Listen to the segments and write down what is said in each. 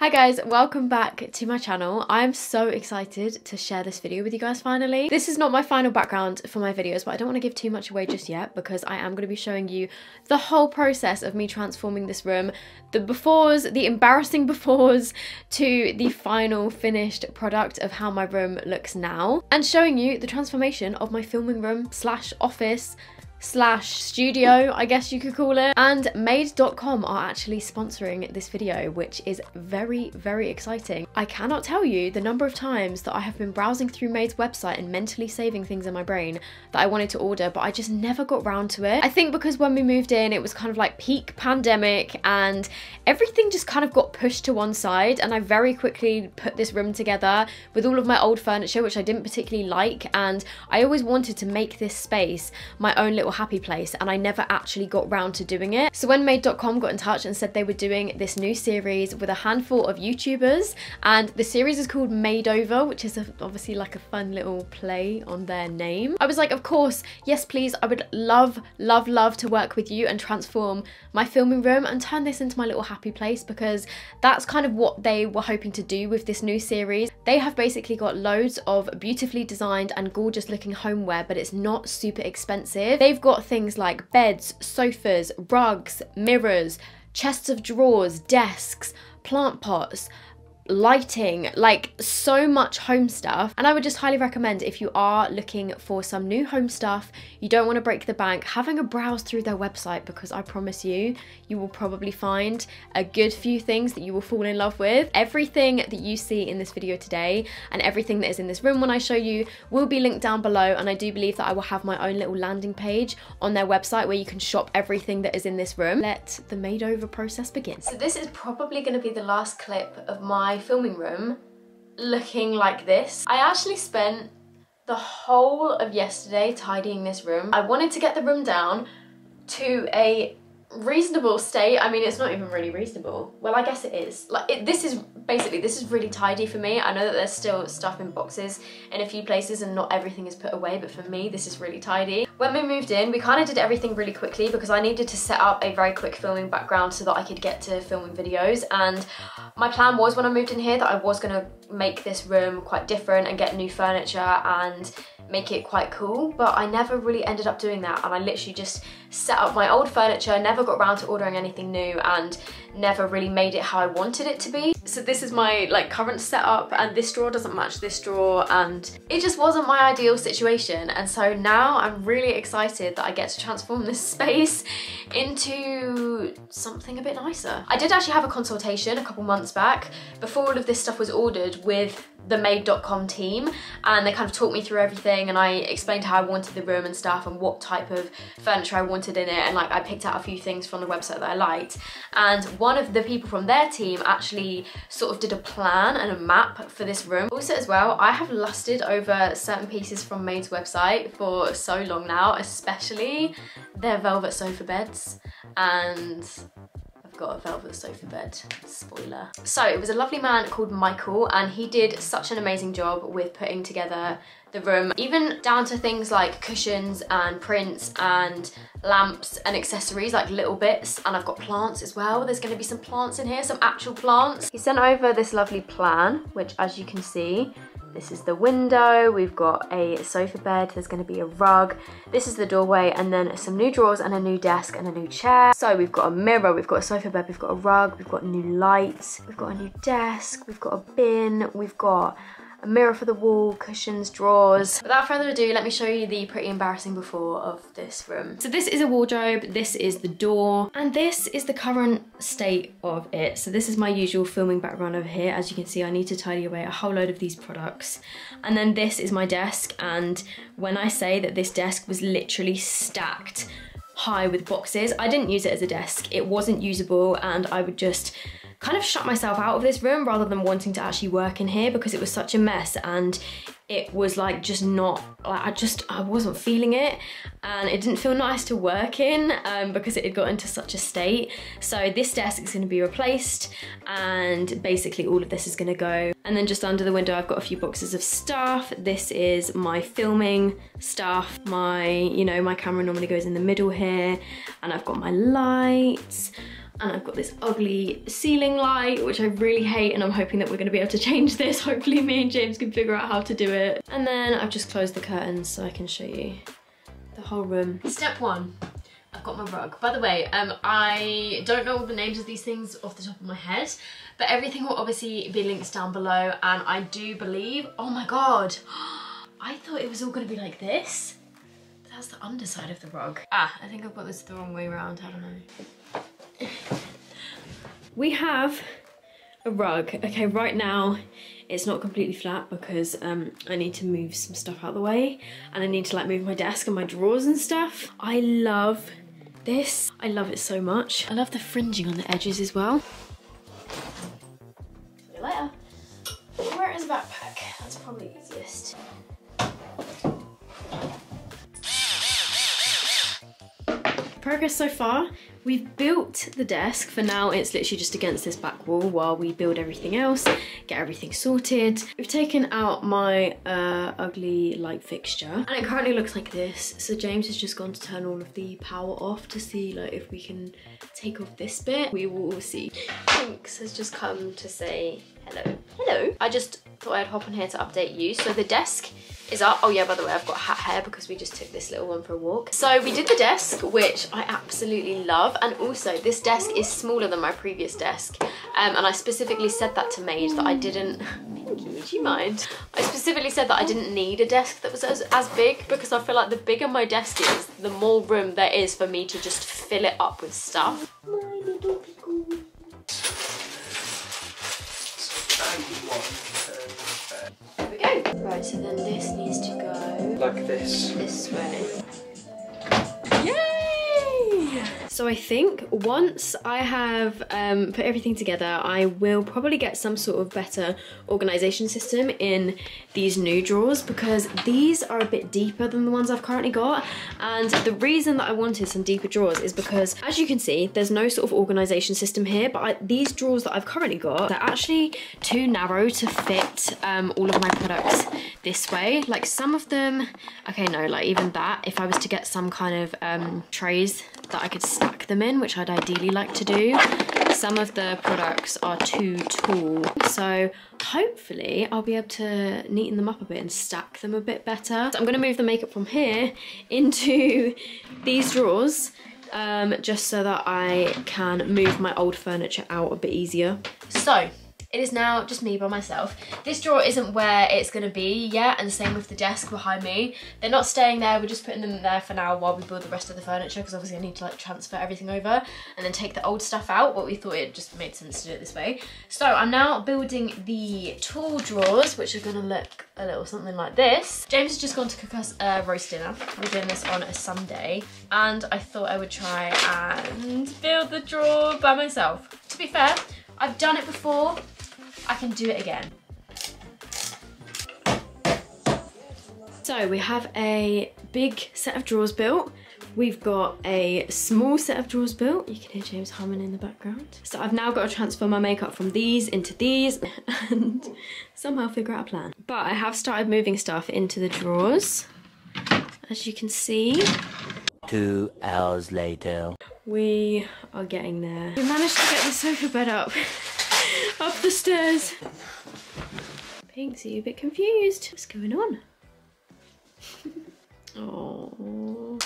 Hi guys, welcome back to my channel. I'm so excited to share this video with you guys finally. This is not my final background for my videos, but I don't want to give too much away just yet because I am going to be showing you the whole process of me transforming this room, the befores, the embarrassing befores, to the final finished product of how my room looks now, and showing you the transformation of my filming room slash office slash studio, I guess you could call it. And Made.com are actually sponsoring this video, which is very, very exciting. I cannot tell you the number of times that I have been browsing through Made's website and mentally saving things in my brain that I wanted to order, but I just never got round to it. I think because when we moved in, it was kind of like peak pandemic and everything just kind of got pushed to one side, and I very quickly put this room together with all of my old furniture, which I didn't particularly like, and I always wanted to make this space my own little happy place, and I never actually got round to doing it. So when Made.com got in touch and said they were doing this new series with a handful of YouTubers, and the series is called Made Over, which is obviously like a fun little play on their name, I was like, of course, yes please, I would love, love, love to work with you and transform my filming room and turn this into my little happy place, because that's kind of what they were hoping to do with this new series. They have basically got loads of beautifully designed and gorgeous looking homeware, but it's not super expensive. They've got things like beds, sofas, rugs, mirrors, chests of drawers, desks, plant pots, lighting, like so much home stuff. And I would just highly recommend, if you are looking for some new home stuff, you don't want to break the bank, having a browse through their website, because I promise you, you will probably find a good few things that you will fall in love with. Everything that you see in this video today and everything that is in this room when I show you will be linked down below, and I do believe that I will have my own little landing page on their website where you can shop everything that is in this room. Let the Made Over process begin. So this is probably going to be the last clip of my filming room looking like this. I actually spent the whole of yesterday tidying this room. I wanted to get the room down to a reasonable state. I mean, it's not even really reasonable. Well, I guess it is. Like, this is really tidy for me. I know that there's still stuff in boxes in a few places and not everything is put away, but for me, this is really tidy. When we moved in, we kind of did everything really quickly because I needed to set up a very quick filming background so that I could get to filming videos. And my plan was, when I moved in here, that I was gonna make this room quite different and get new furniture and make it quite cool, but I never really ended up doing that, and I literally just set up my old furniture, never got around to ordering anything new, and never really made it how I wanted it to be. So this is my like current setup, and this drawer doesn't match this drawer, and it just wasn't my ideal situation. And so now I'm really excited that I get to transform this space into something a bit nicer. I did actually have a consultation a couple months back before all of this stuff was ordered with the Made.com team, and they kind of talked me through everything, and I explained how I wanted the room and stuff and what type of furniture I wanted in it, and like I picked out a few things from the website that I liked. And one of the people from their team actually sort of did a plan and a map for this room. Also as well, I have lusted over certain pieces from Made's website for so long now, especially their velvet sofa beds, and got a velvet sofa bed, spoiler. So it was a lovely man called Michael, and he did such an amazing job with putting together the room, even down to things like cushions and prints and lamps and accessories, like little bits. And I've got plants as well. There's going to be some plants in here, some actual plants. He sent over this lovely plan, which, as you can see, this is the window, we've got a sofa bed, there's going to be a rug, this is the doorway, and then some new drawers and a new desk and a new chair. So we've got a mirror, we've got a sofa bed, we've got a rug, we've got new lights, we've got a new desk, we've got a bin, we've got a mirror for the wall, cushions, drawers. Without further ado, let me show you the pretty embarrassing before of this room. So this is a wardrobe, this is the door, and this is the current state of it. So this is my usual filming background over here. As you can see, I need to tidy away a whole load of these products. And then this is my desk, and when I say that this desk was literally stacked high with boxes, I didn't use it as a desk. It wasn't usable, and I would just kind of shut myself out of this room rather than wanting to actually work in here because it was such a mess, and it was like just not, like I wasn't feeling it, and it didn't feel nice to work in because it had got into such a state. So this desk is going to be replaced, and basically all of this is going to go. And then just under the window, I've got a few boxes of stuff. This is my filming stuff. My, you know, my camera normally goes in the middle here, and I've got my lights. and I've got this ugly ceiling light which I really hate, and I'm hoping that we're going to be able to change this. Hopefully me and James can figure out how to do it. And then I've just closed the curtains so I can show you the whole room. Step one, I've got my rug. By the way, I don't know all the names of these things off the top of my head, but everything will obviously be linked down below. And I do believe, oh my God, I thought it was all going to be like this. That's the underside of the rug. Ah, I think I've got this the wrong way around, I don't know. We have a rug. Okay, right now it's not completely flat because I need to move some stuff out of the way, and I need to like move my desk and my drawers and stuff. I love this. I love it so much. I love the fringing on the edges as well. See you later. Where is a backpack? That's probably easiest. Progress so far. We've built the desk. For now, it's literally just against this back wall while we build everything else, get everything sorted. We've taken out my ugly light fixture, and it currently looks like this. So James has just gone to turn all of the power off to see like if we can take off this bit. We will see. Pinks has just come to say hello. Hello. I just thought I'd hop on here to update you. So the desk is up. Oh yeah, by the way, I've got hat hair because we just took this little one for a walk. So we did the desk, which I absolutely love. And also this desk is smaller than my previous desk. And I specifically said that to Made that I didn't, Pinky, would you mind? I specifically said that I didn't need a desk that was as big, because I feel like the bigger my desk is, the more room there is for me to just fill it up with stuff. My little pickle. There we go. Right, so then this needs to go like this. This way. Yay! So I think once I have put everything together, I will probably get some sort of better organization system in these new drawers, because these are a bit deeper than the ones I've currently got. And the reason that I wanted some deeper drawers is because, as you can see, there's no sort of organization system here, but these drawers that I've currently got, they're actually too narrow to fit all of my products this way. Like some of them, okay, no, like even that, if I was to get some kind of trays that I could stack them in, which I'd ideally like to do, some of the products are too tall. So hopefully I'll be able to neaten them up a bit and stack them a bit better. So I'm gonna move the makeup from here into these drawers, just so that I can move my old furniture out a bit easier. So it is now just me by myself. This drawer isn't where it's gonna be yet, and the same with the desk behind me. They're not staying there, we're just putting them there for now while we build the rest of the furniture, because obviously I need to like transfer everything over and then take the old stuff out, but we thought it just made sense to do it this way. So I'm now building the tall drawers, which are gonna look a little something like this. James has just gone to cook us a roast dinner. We're doing this on a Sunday, and I thought I would try and build the drawer by myself. To be fair, I've done it before, I can do it again. So we have a big set of drawers built. We've got a small set of drawers built. You can hear James humming in the background. So I've now got to transfer my makeup from these into these and somehow figure out a plan. But I have started moving stuff into the drawers, as you can see. 2 hours later. We are getting there. We managed to get the sofa bed up the stairs. Pinks, are you a bit confused? What's going on? Oh.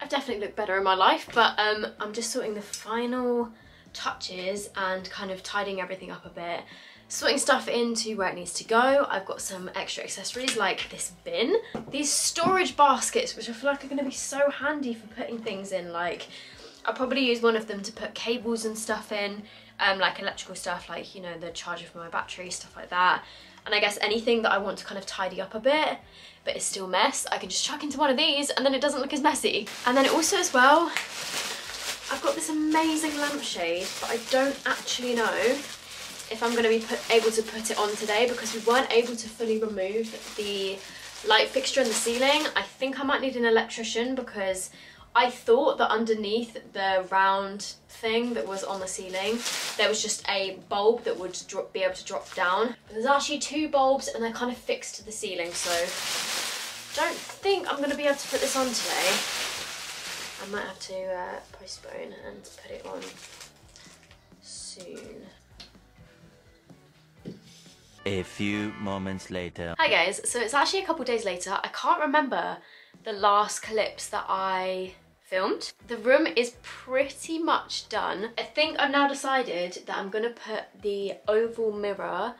I've definitely looked better in my life, but I'm just sorting the final touches and kind of tidying everything up a bit. Sorting stuff into where it needs to go. I've got some extra accessories like this bin. These storage baskets, which I feel like are gonna be so handy for putting things in. Like, I'll probably use one of them to put cables and stuff in, like electrical stuff, like, you know, the charger for my battery, stuff like that. And I guess anything that I want to kind of tidy up a bit, but it's still mess, I can just chuck into one of these and then it doesn't look as messy. And then also as well, I've got this amazing lampshade, but I don't actually know if I'm going to be able to put it on today, because we weren't able to fully remove the light fixture in the ceiling. I think I might need an electrician, because I thought that underneath the round thing that was on the ceiling, there was just a bulb that would be able to drop down. But there's actually two bulbs and they're kind of fixed to the ceiling, so don't think I'm going to be able to put this on today. I might have to postpone and put it on soon. A few moments later. Hi guys, so it's actually a couple days later. I can't remember the last clips that I filmed. The room is pretty much done. I think I've now decided that I'm gonna put the oval mirror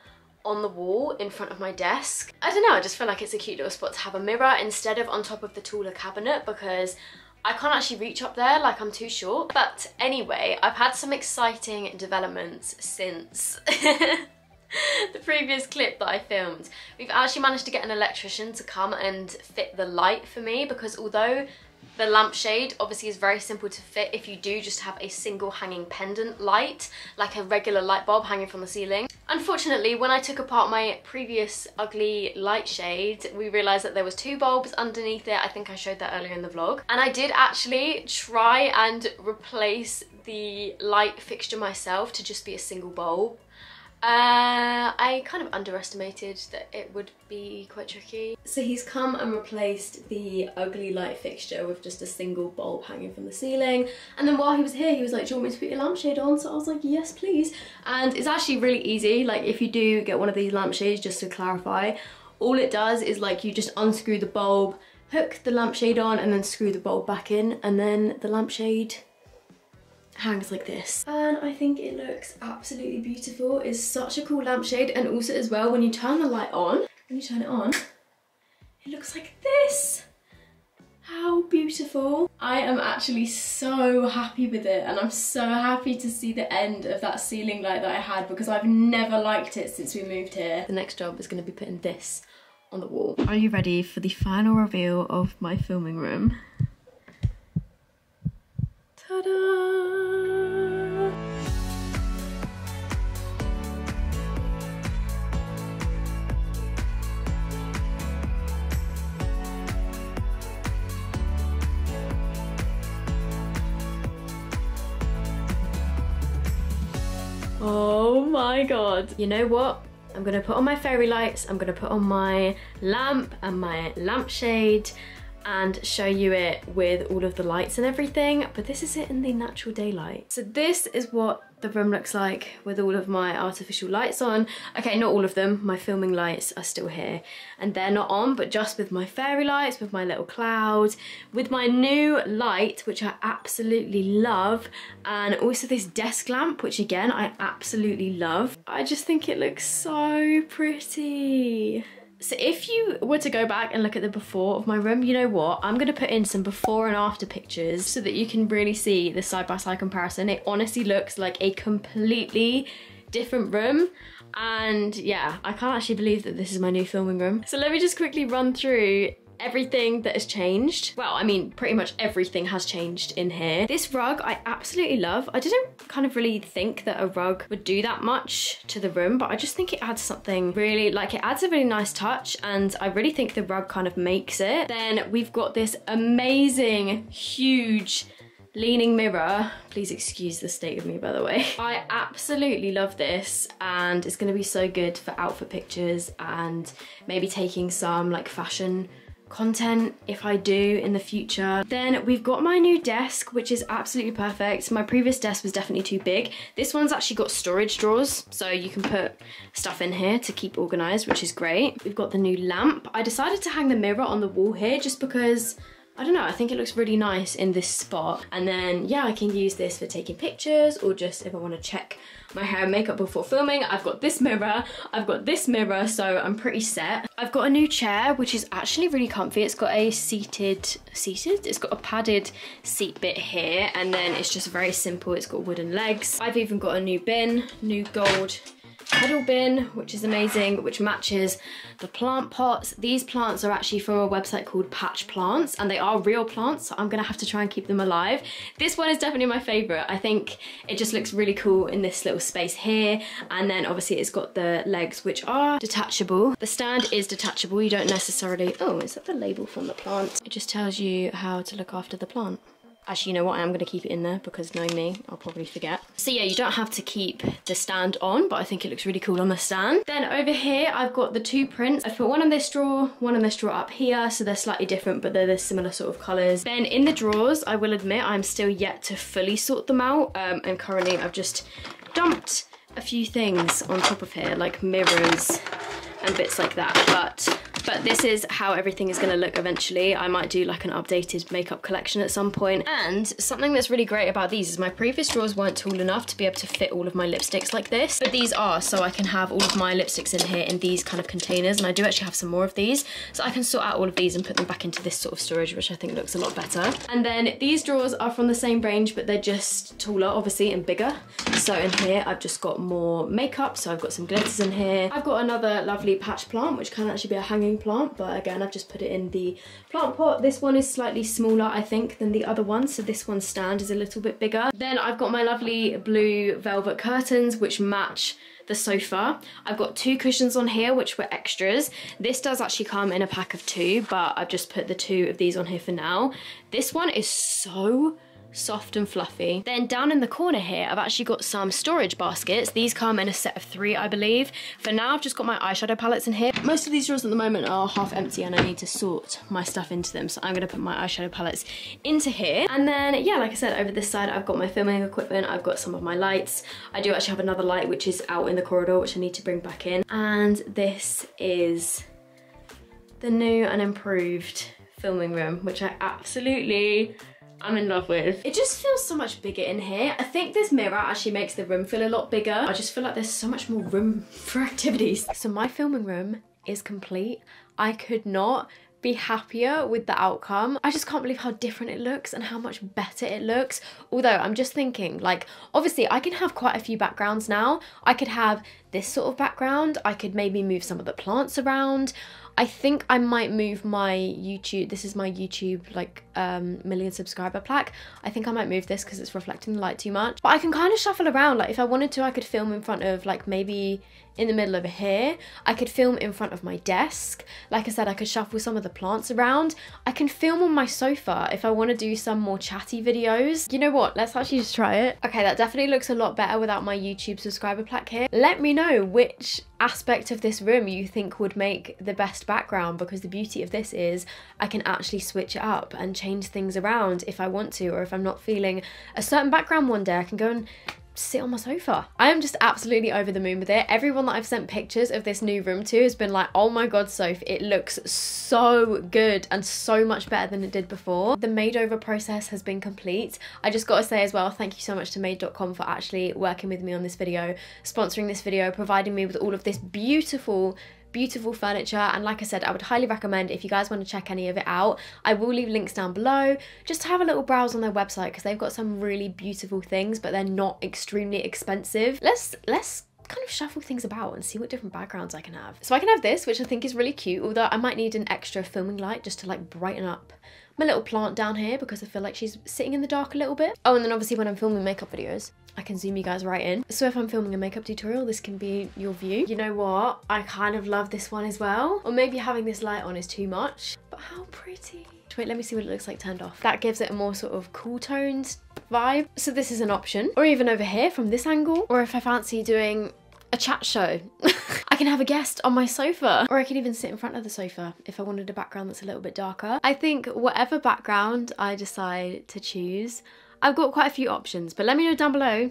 on the wall in front of my desk. I don't know, I just feel like it's a cute little spot to have a mirror instead of on top of the taller cabinet because I can't actually reach up there, like I'm too short. But anyway, I've had some exciting developments since the previous clip that I filmed. We've actually managed to get an electrician to come and fit the light for me because although the lampshade obviously is very simple to fit if you do just have a single hanging pendant light, like a regular light bulb hanging from the ceiling. Unfortunately, when I took apart my previous ugly light shade, we realised that there was two bulbs underneath it. I think I showed that earlier in the vlog. And I did actually try and replace the light fixture myself to just be a single bulb. I kind of underestimated that it would be quite tricky. So he's come and replaced the ugly light fixture with just a single bulb hanging from the ceiling. And then while he was here, he was like, do you want me to put your lampshade on? So I was like, yes, please. And it's actually really easy. Like if you do get one of these lampshades, just to clarify, all it does is like you just unscrew the bulb, hook the lampshade on and then screw the bulb back in and then the lampshade hangs like this. And I think it looks absolutely beautiful. It's such a cool lampshade, and also as well, when you turn the light on, it looks like this. How beautiful. I am actually so happy with it, and I'm so happy to see the end of that ceiling light that I had because I've never liked it since we moved here. The next job is going to be putting this on the wall. Are you ready for the final reveal of my filming room? Ta-da! Oh my god. You know what? I'm gonna put on my fairy lights, I'm gonna put on my lamp and my lampshade and show you it with all of the lights and everything, but this is it in the natural daylight. So this is what the room looks like with all of my artificial lights on. Okay, not all of them, my filming lights are still here and they're not on, but just with my fairy lights, with my little cloud, with my new light which I absolutely love, and also this desk lamp which again I absolutely love. I just think it looks so pretty. So if you were to go back and look at the before of my room, you know what? I'm going to put in some before and after pictures so that you can really see the side-by-side comparison. It honestly looks like a completely different room. And yeah, I can't actually believe that this is my new filming room. So let me just quickly run through everything that has changed. Well, I mean, pretty much everything has changed in here. This rug I absolutely love. I didn't kind of really think that a rug would do that much to the room, but I just think it adds something really, like it adds a really nice touch, and I really think the rug kind of makes it. Then we've got this amazing, huge leaning mirror. Please excuse the state of me, by the way. I absolutely love this and it's going to be so good for outfit pictures and maybe taking some like fashion content if I do in the future. Then we've got my new desk, which is absolutely perfect. My previous desk was definitely too big. This one's actually got storage drawers, so you can put stuff in here to keep organized, which is great. We've got the new lamp. I decided to hang the mirror on the wall here just because, I don't know, I think it looks really nice in this spot. And then, yeah, I can use this for taking pictures or just if I want to check my hair and makeup before filming. I've got this mirror, so I'm pretty set. I've got a new chair, which is actually really comfy. It's got a it's got a padded seat bit here, and then it's just very simple. It's got wooden legs. I've even got a new bin, new gold pedal bin, which is amazing, which matches the plant pots. These plants are actually from a website called Patch Plants, and they are real plants, so I'm gonna have to try and keep them alive. This one is definitely my favorite. I think it just looks really cool in this little space here, and then obviously it's got the legs which are detachable. The stand is detachable. You don't necessarily, oh, is that the label from the plant? It just tells you how to look after the plant. Actually, you know what, I am going to keep it in there because knowing me, I'll probably forget. So yeah, you don't have to keep the stand on, but I think it looks really cool on the stand. Then over here, I've got the two prints. I've put one on this drawer, one on this drawer up here, so they're slightly different, but they're the similar sort of colours. Then in the drawers, I will admit, I'm still yet to fully sort them out, and currently I've just dumped a few things on top of here, like mirrors and bits like that, but this is how everything is going to look eventually. I might do like an updated makeup collection at some point. And something that's really great about these is my previous drawers weren't tall enough to be able to fit all of my lipsticks like this, but these are, so I can have all of my lipsticks in here in these kind of containers, and I do actually have some more of these, so I can sort out all of these and put them back into this sort of storage, which I think looks a lot better. And then these drawers are from the same range, but they're just taller, obviously, and bigger. So in here, I've just got more makeup, so I've got some glitters in here. I've got another lovely patch plant, which can actually be a hanging plant, but again I've just put it in the plant pot. This one is slightly smaller I think than the other one, so this one's stand is a little bit bigger. Then I've got my lovely blue velvet curtains which match the sofa. I've got two cushions on here which were extras. This does actually come in a pack of two, but I've just put the two of these on here for now. This one is so soft and fluffy. Then down in the corner here, I've actually got some storage baskets. These come in a set of three, I believe. For now, I've just got my eyeshadow palettes in here. Most of these drawers at the moment are half empty and I need to sort my stuff into them. So I'm gonna put my eyeshadow palettes into here. And then, yeah, like I said, over this side, I've got my filming equipment. I've got some of my lights. I do actually have another light, which is out in the corridor, which I need to bring back in. And this is the new and improved filming room, which I absolutely, I'm in love with. It just feels so much bigger in here. I think this mirror actually makes the room feel a lot bigger. I just feel like there's so much more room for activities. So my filming room is complete. I could not be happier with the outcome. I just can't believe how different it looks and how much better it looks. Although I'm just thinking, like, obviously I can have quite a few backgrounds now. I could have this sort of background. I could maybe move some of the plants around. I think I might move my YouTube, this is my YouTube like million subscriber plaque. I think I might move this because it's reflecting the light too much. But I can kind of shuffle around, like if I wanted to I could film in front of like maybe in the middle over here. I could film in front of my desk. Like I said, I could shuffle some of the plants around. I can film on my sofa if I want to do some more chatty videos. You know what, let's actually just try it. Okay, that definitely looks a lot better without my YouTube subscriber plaque here. Let me know which aspect of this room you think would make the best background, because the beauty of this is I can actually switch it up and change things around if I want to, or if I'm not feeling a certain background one day I can go and sit on my sofa. I am just absolutely over the moon with it. Everyone that I've sent pictures of this new room to has been like, oh my god Soph, it looks so good and so much better than it did before. The Made Over process has been complete. I just gotta say as well, thank you so much to Made.com for actually working with me on this video, sponsoring this video, providing me with all of this beautiful furniture. And like I said, I would highly recommend if you guys want to check any of it out. I will leave links down below just to have a little browse on their website, because they've got some really beautiful things but they're not extremely expensive. Let's kind of shuffle things about and see what different backgrounds I can have. So I can have this, which I think is really cute, although I might need an extra filming light just to like brighten up my little plant down here, because I feel like she's sitting in the dark a little bit. Oh, and then obviously when I'm filming makeup videos, I can zoom you guys right in. So if I'm filming a makeup tutorial, this can be your view. You know what? I kind of love this one as well. Or maybe having this light on is too much, but how pretty. Wait, let me see what it looks like turned off. That gives it a more sort of cool toned vibe. So this is an option. Or even over here from this angle. Or if I fancy doing a chat show, I can have a guest on my sofa, or I can even sit in front of the sofa if I wanted a background that's a little bit darker. I think whatever background I decide to choose, I've got quite a few options, but let me know down below